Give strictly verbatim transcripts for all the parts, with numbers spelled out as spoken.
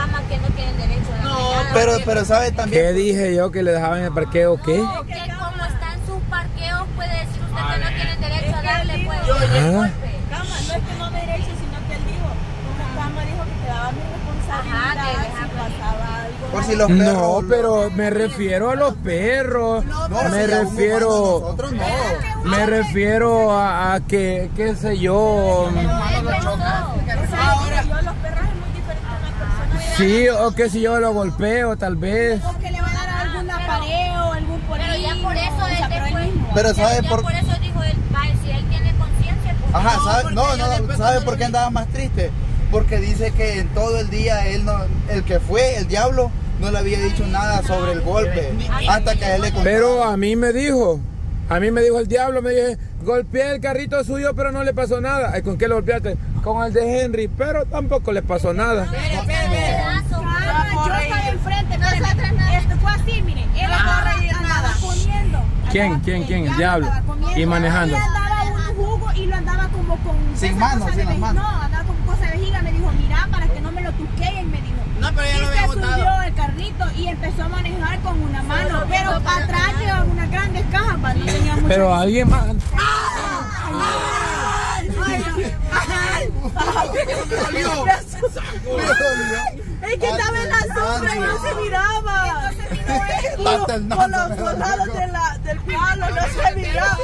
cama que no tienen derecho a la no, mañana, pero, que... pero sabe también. ¿Qué dije yo que le dejaban en el parqueo? ¿Qué? No, que como están sus parqueos puede decir usted a que ver. No tienen derecho a darle pues, yo, el golpe. Cama, no es que no derecho, sino que él dijo, una cama dijo que te daba mi responsabilidad. Ajá, que si pasaba algo. Por si los perros, no, pero me refiero a los perros. No, no, me si refiero. Nosotros no. Me refiero a, a que, qué sé yo. No, sí, o que si yo lo golpeo, tal vez. O que le va a dar algún apareo, algún polígono. Pero ya por eso él después. Pero sabe por... por eso dijo él, si él tiene conciencia. Pues ajá, ¿sabe? No, no, no, ¿sabe por qué andaba más triste? Porque dice que en todo el día él no, el que fue, el diablo, no le había dicho nada sobre el golpe. Hasta que él le contó. Pero a mí me dijo, a mí me dijo el diablo, me dije, golpeé el carrito suyo, pero no le pasó nada. ¿Con qué lo golpeaste? Con el de Henry, pero tampoco le pasó nada. Pero, pero, pero, yo estaba enfrente, no, esto fue así, miren, él andaba, andaba comiendo. Andaba ¿Quién? ¿Quién? ¿Quién? El diablo. Y manejando. Él andaba un jugo y lo andaba como con... Sin manos, sin las manos. No, andaba con cosas de vejiga, me dijo, mira, para que no me lo tuqueen, me dijo. No, pero ya lo había botado. Y se subió el carrito y empezó a manejar con una mano, pero atrás llevaba unas grandes cajas, para no tenía mucho... Pero alguien más... Es que estaba en la sombra y no se miraba. Entonces vino con los soldados del palo, no se miraba.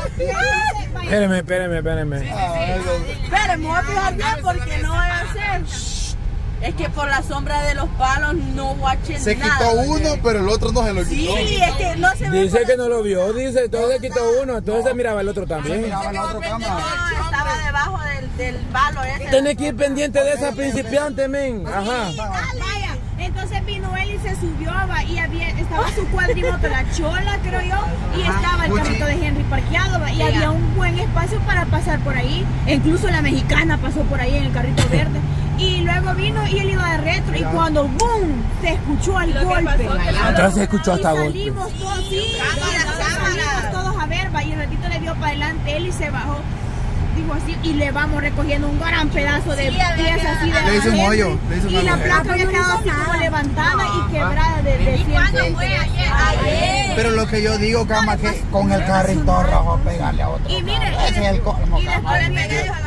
Espérame, espérame, espérame. Espérame, voy a fijar bien porque no voy a hacer. Es que por la sombra de los palos no guachen nada. Se quitó uno, pero el otro no se lo quitó. Sí, es que no se ve. Dice que no lo vio, dice, todo se quitó uno, entonces se miraba el otro también. Miraba la otra cámara. Estaba debajo del, del palo ese. Tenés que ir pendiente de esa principiante, men. Ajá. Vaya, entonces vino él y se subió y había, estaba su cuadrimoto, la chola, creo yo, y estaba el carrito de Henry parqueado y había un buen espacio para pasar por ahí. Incluso la mexicana pasó por ahí en el carrito verde. Y luego vino y él iba de retro y cuando boom se escuchó el golpe. Atrás se escuchó hasta golpe. Salimos todos, sí, salimos todos a ver, y el ratito le dio para adelante él y se bajó. Dijo así y le vamos recogiendo un gran pedazo de piezas así de le hizo un hoyo. Y la placa había quedado así como levantada y quebrada de cien. Pero lo que yo digo, cama, que con el carrito rojo pegarle a otro. Y mire, ese es el colmo.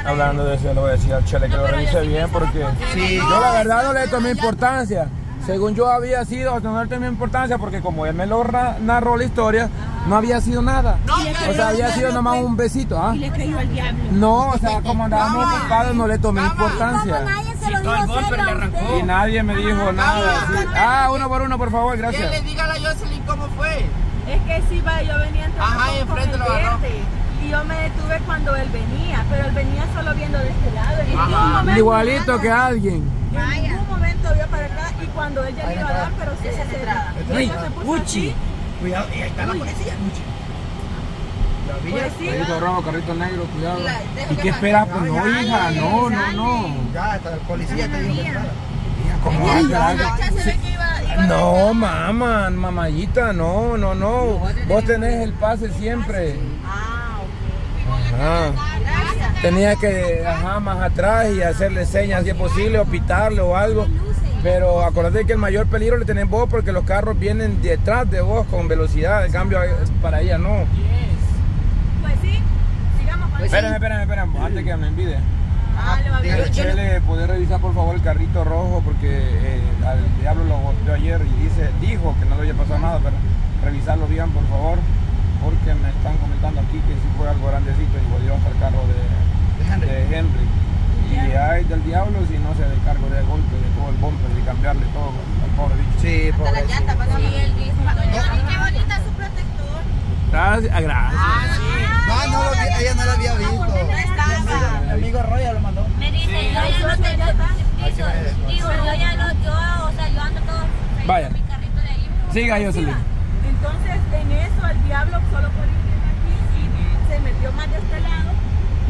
Hablando de eso, le voy a decir al Chele que lo revise bien porque sí, yo la verdad no le tomé importancia. Según yo había sido, no le tomé importancia porque como él me lo narró la historia, no había sido nada. O sea, había sido nomás un besito. ¿Ah? Y le creyó al diablo. No, o sea, como andábamos ocupados, no le tomé importancia. Y nadie me dijo nada. Ah, uno por uno, por favor, gracias. Que le diga a Jocelyn cómo fue. Es que sí, va, yo venía enfrente de los y yo me detuve cuando él venía, pero él venía solo viendo de este lado. Igualito que alguien. En ningún momento vio para acá y cuando él ya le iba a dar, pero sí se cerraba. Cuidado, y ahí está la policía. Carrito rojo, carrito negro, cuidado. ¿Y qué esperas? Pues no, hija, no, no, no. Ya, hasta el policía te dijo que estaba. ¿Cómo va? No, mamá, mamayita, no, no, no. Vos tenés el pase siempre. Ah, ok. Tenías que, ajá, más atrás y hacerle señas si es posible, o pitarle o algo. Pero acordate que el mayor peligro le tenés vos porque los carros vienen detrás de vos con velocidad, en cambio para ella no. Yes. Pues sí, sigamos con eso. Espérame, espérame, espérame, antes que me envide. Ah, le va bien. Chele, ¿poder revisar por favor el carrito rojo? Porque eh, al diablo lo golpeó ayer y dice, dijo que no le había pasado nada, pero revisarlo bien por favor, porque me están comentando aquí que sí fue algo grandecito y volvió hasta el carro de, de Henry. De Henry. Y ay del diablo si no se da el cargo de golpe, de todo el bumper y cambiarle todo al pobre bicho. Sí, pobre. Hasta la llanta, sí. Sí, el disco. Y qué bonita su protector. Gracias, gracias. Ah, sí. No, no, lo, ella no lo había visto. Mi amigo Roya lo mandó. Me dice, sí. Yo ya no tengo. Digo, yo ya no, yo, o sea, yo ando todo vaya. Mi carrito de ahí. Siga, yo salí. Entonces, en eso, el diablo solo por ir aquí y se metió más de este lado.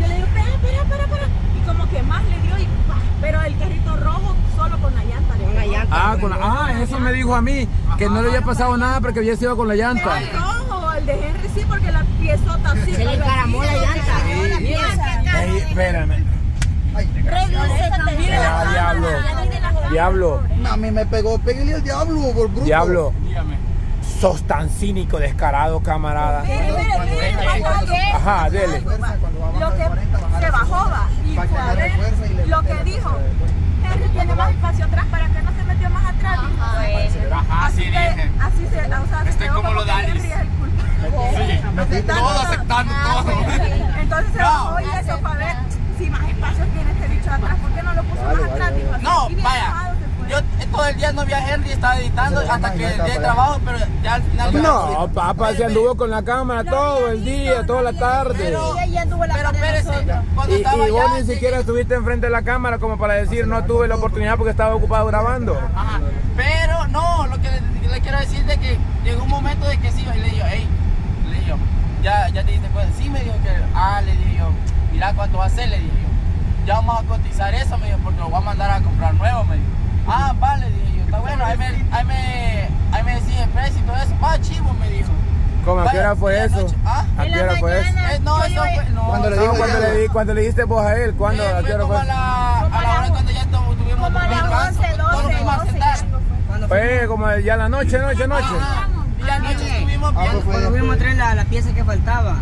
Yo le digo, espera, espera, espera, espera. Como que más le dio y ¡pah! Pero el carrito rojo solo con la llanta, con la llanta ah, con la, ah eso llanta. Me dijo a mí que ajá, no le había pasado nada porque había sido con la llanta. Pero el rojo, el de Henry sí porque la piezota sí se le encaramó la llanta. Sí, la pieza. Ey, espérame. Ay, revísate, mira la cámara, mira la cámara. Diablo. Mami, me pegó, pégale al diablo, por bruto. Diablo. Dígame. Sos tan cínico, descarado, camarada. Mire, mire, mire, ajá, dele. Lo que se bajó, va. Y lo que dijo. Henry tiene más espacio atrás para que no se metió más atrás. Ajá, así dije. Así se, o sea, estoy como lo Danis. Todo aceptando, todo. Entonces se bajó y eso para ver si más espacio tiene este bicho atrás. ¿Por qué no lo puso más atrás? No, vaya. Yo todo el día no vi a Henry, estaba editando hasta que el día de trabajo, pero ya al final... No, papá se anduvo con la cámara todo el día, toda la tarde. Pero, pero espérese, cuando y, estaba y vos allá, ni siquiera y... estuviste enfrente de la cámara como para decir no tuve la oportunidad porque estaba ocupado grabando. Ajá, pero no, lo que le, le quiero decir es que llegó un momento de que sí, y le digo, hey, le digo, ya, ya te diste cuenta, sí me dijo que, ah, le digo, mira cuánto va a ser, le digo, ya vamos a cotizar eso, me dijo, porque lo voy a mandar a comprar nuevo, me dijo. Ah, vale, dije yo, está bueno, ahí me, ahí me, ahí me decía el precio y todo eso, va chivo, me dijo. ¿Cómo? ¿A qué hora fue eso? ¿Ah? ¿A qué hora fue eso? Eh, no, eso fue, no. ¿Cuándo le, no, cuando le, cuando le dijiste vos a él? ¿Cuándo? Sí, ¿a qué hora fue? A la, a la hora cuando ya estuvimos tuvimos los descansos, todos nos fuimos a sentar. Fue como ya la noche, noche, noche. Ah, y la noche estuvimos viendo. Cuando fuimos a traer la, la pieza que faltaba.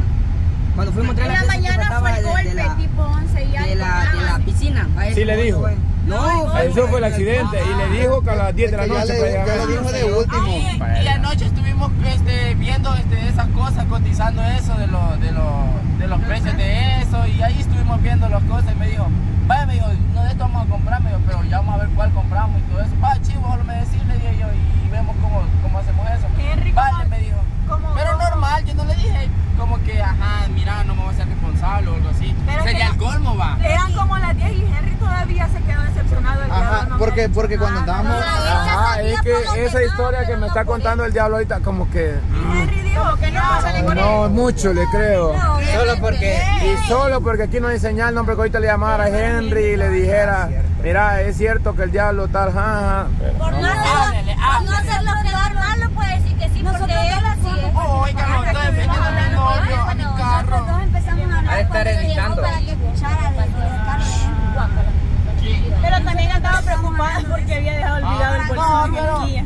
Cuando fuimos a traer la, la pieza que faltaba fue el golpe, de, de la, tipo once y algo. De la, de la piscina. Sí le dijo. No, eso fue el accidente y le dijo que a las diez de la noche. Ya le dijo de último. Y anoche estuvimos este, viendo este, esas cosas, cotizando eso de, lo, de, lo, de los precios de eso. Y ahí estuvimos viendo las cosas y me dijo, vaya, me dijo, no de esto vamos a comprar, me dijo, pero ya vamos a ver cuál compramos y todo eso. Va, chivo, solo me decís, le dije yo, y vemos cómo, cómo hacemos eso. Vale, me dijo. Pero normal, yo no le dije como que, ajá, mira, no me voy a ser responsable o algo así. Sería el colmo, va. Eran como las diez y Henry todavía se quedó decepcionado. Ajá, porque, porque cuando estábamos... Ajá, es que esa historia que me está contando el diablo ahorita, como que... Henry dijo que no pasa ningún... No, mucho le creo. Solo porque... Y solo porque aquí no hay señal, no, porque ahorita le llamara a Henry y le dijera, mira, es cierto que el diablo tal, jaja. Por no hacerlo quedar mal, lo puede decir que sí, porque él así es. Oiga, no estoy defendiendo a mi carro. Nosotros empezamos a hablar cuando llegamos para que escuchara del carro. Pero también andaba preocupada porque había dejado olvidado el bolsillo de mi guía.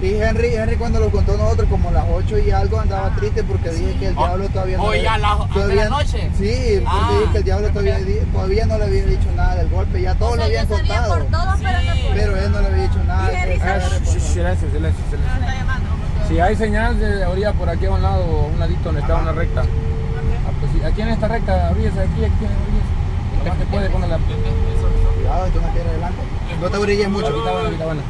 Y Henry, Henry cuando lo contó nosotros, como a las ocho y algo, andaba triste porque dije que el diablo todavía no... ¿Hoy a la noche? Sí, porque dije que el diablo todavía no le había dicho nada del golpe, ya todos lo habían contado. Pero él no le había dicho nada. Silencio, silencio, silencio. Si hay señal de orilla por aquí a un lado o a un ladito donde está una recta. Aquí en esta recta, abríese aquí, aquí, abríese. Lo más que puede con la... Cuidado, esto es una piedra de blanco. No te brilles mucho. Aquí está bueno, aquí está bueno.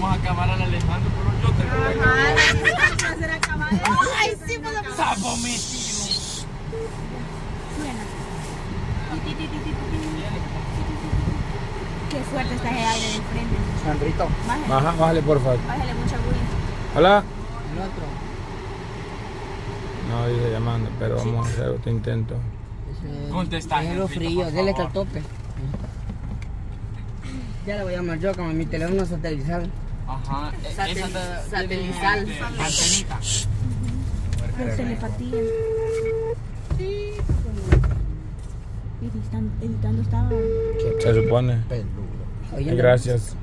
Vamos a acabar al Alejandro, pero yo te lo voy a acabar. Ay, sí, me lo sapo metido. Qué fuerte está ese aire de frente. Sandrito, bájale. Bájale, por favor. Bájale mucha agüita. Hola. El otro. No, dice llamando, pero vamos a hacer otro intento. Contesta. Es lo frío, déle hasta el tope. Ya la voy a llamar yo como mi teléfono satelital. Ajá, satelital. Antenita. Pero se le patilla. Sí. Editando estaba. Se supone. Peludo. Gracias.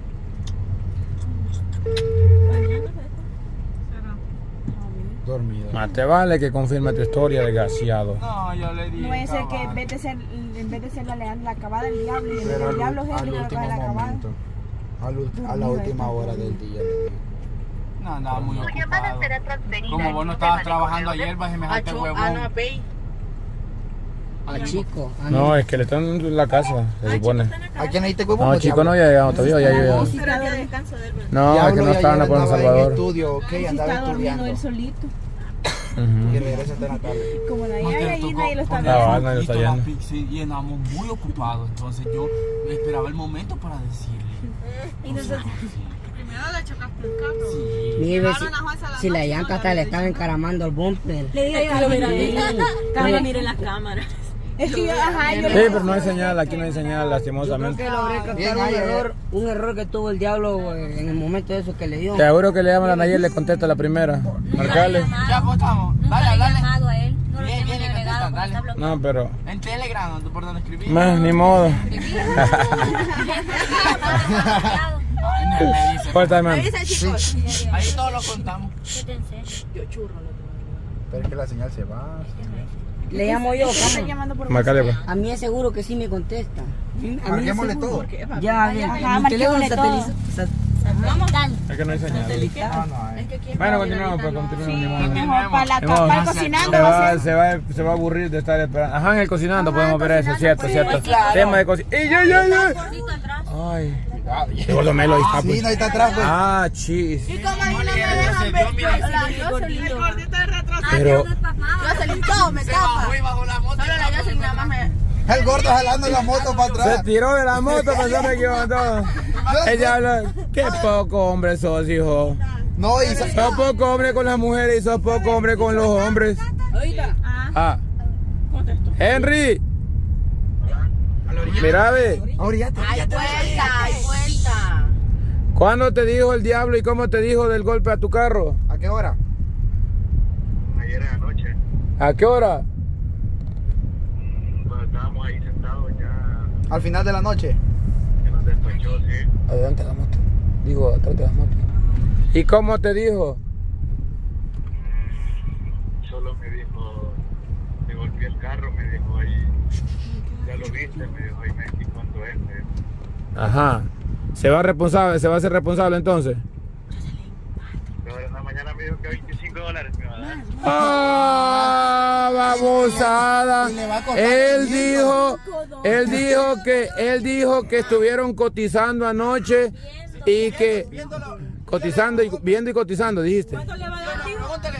Dormido. Más te vale que confirme tu historia, desgraciado. No, yo le dije. No es el que en vez de ser, en vez de ser la, la acabada del diablo, y el diablo es el último momento, a la última hora del día. No, andaba muy ocupado. Como vos no estabas trabajando ayer, vas a semejante huevón. A Chico. No, es que le están en la casa, se supone. ¿A quién ahí te cuento? No, Chico no había llegado todavía, ya llegó. No, es que no estaban por El Salvador. Estaba durmiendo él solito. Y regresa hasta la tarde. Como la Yaya y nadie lo está viendo. Y andamos muy ocupados, entonces yo esperaba el momento para decirle. Primero le chocaste el carro. Si la llanta hasta le estaba encaramando el bumper. Le digo, mira, mira las cámaras. Es que yo, ajá, yo sí, lo... pero no hay señal, aquí no hay señal, lastimosamente. Yo creo que logré captar un error, un error que tuvo el diablo en el momento de eso que le dio. Te aseguro que le llaman a Nayeli, le contesta la primera. Marcale. Ya apostamos. Dale, dale. Bien, bien, contesta, dale. No, pero... En Telegram, ¿por dónde escribí? Más, ni modo. Ahí todos lo contamos. Yo churro. Pero es que la señal se va. Le llamo yo, Marcale. A mí es seguro que sí me contesta. Marquémosle todo. Ya, ya. Mi teléfono sateliza. Vamos, dale. Es que no hay señal. Bueno, continuamos, pues continuamos. Para cocinando. Se va a aburrir de estar esperando. Ajá, en el cocinando podemos ver eso, cierto, cierto. Tema de cocinando. ¡Y yo, yo, yo! Ay. Gordo Melo ahí está, pues. Sí, ahí está atrás, pues. Ah, chis. Y como ahí no me dejan ver, el gordito de retroceso. Pero... yo salí todo, me tapa. El gordo jalando la moto para atrás. Se tiró de la moto, pensando que iba todo. Ella habla, qué poco hombre sos, hijo. No, y sos poco hombre con las mujeres y sos poco hombre con los hombres. Oiga. Ah. Contestó. Henry. Mira, ve. Ay, vuelta, ay, vuelta. ¿Cuándo te dijo el diablo y cómo te dijo del golpe a tu carro? ¿A qué hora? Ayer en la noche. ¿A qué hora? Pues estábamos ahí sentados ya. ¿Al final de la noche? Que nos despachó, sí. Adelante la moto. Digo, atrás de la moto. ¿Y cómo te dijo? Solo me dijo, me golpeé el carro, me dijo ahí. Ya lo viste, me dijo, y me aquí cuando es. Ajá. ¿Se va responsable, se va a ser responsable entonces? Pero en la mañana me dijo que veinticinco dólares me va a dar. ¡Ah! Babosada. Él dijo, él dijo que, él dijo que estuvieron cotizando anoche y que cotizando y viendo y cotizando, dijiste. ¿Cuánto le va a dar?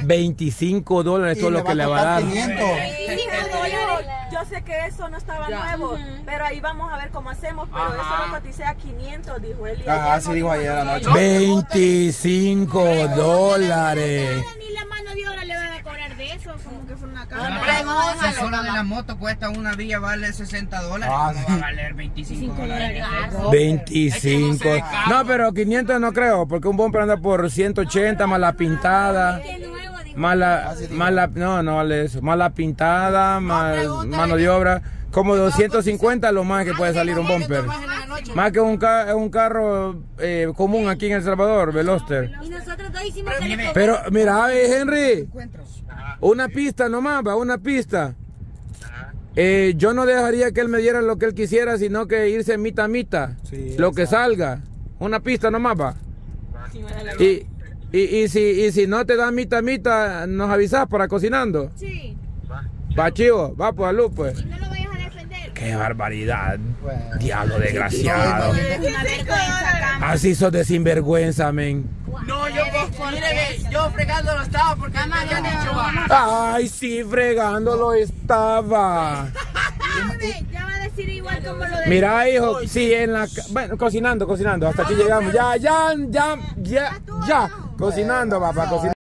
veinticinco dólares todo lo que le va a dar. Yo sé que eso no estaba ya nuevo, uh-huh, pero ahí vamos a ver cómo hacemos, pero ajá, eso lo coticé a quinientos, dijo él. Ah, sí, dijo ayer a la noche. veinticinco dólares. Ni la mano de obra le van a cobrar de eso, como que fue una casa. La asesora de la moto cuesta una villa, vale sesenta dólares, ah, no va a valer veinticinco dólares. veinticinco. No, pero quinientos no creo, porque un bumper anda por ciento ochenta, más la pintada. Mala, mala, no, no vale eso. Mala pintada, mal, mano de obra. Como doscientos cincuenta lo más que puede salir un bumper. Más que un, ca un carro eh, común aquí en El Salvador, Veloster. Pero mira, Henry, una pista nomás, va, una pista. Eh, yo no dejaría que él me diera lo que él quisiera, sino que irse mitad a mitad. Lo que salga. Una pista nomás, va. Y... Y, y, si, y si no te dan mitad, mitad, nos avisas para cocinando. Sí. Va, chivo, va por la luz, pues. Y no lo vayas a defender. Qué barbaridad. Bueno, diablo desgraciado. Así sos de sinvergüenza, men. No, yo por yo fregándolo estaba porque no me habían dicho. Ay, sí, fregándolo estaba. Ya va a decir igual como lo de... Mira, hijo, sí, en la... Bueno, cocinando, cocinando, hasta aquí llegamos. Ya, ya, ya, ya, ya. Cocinando, papá, cocinando.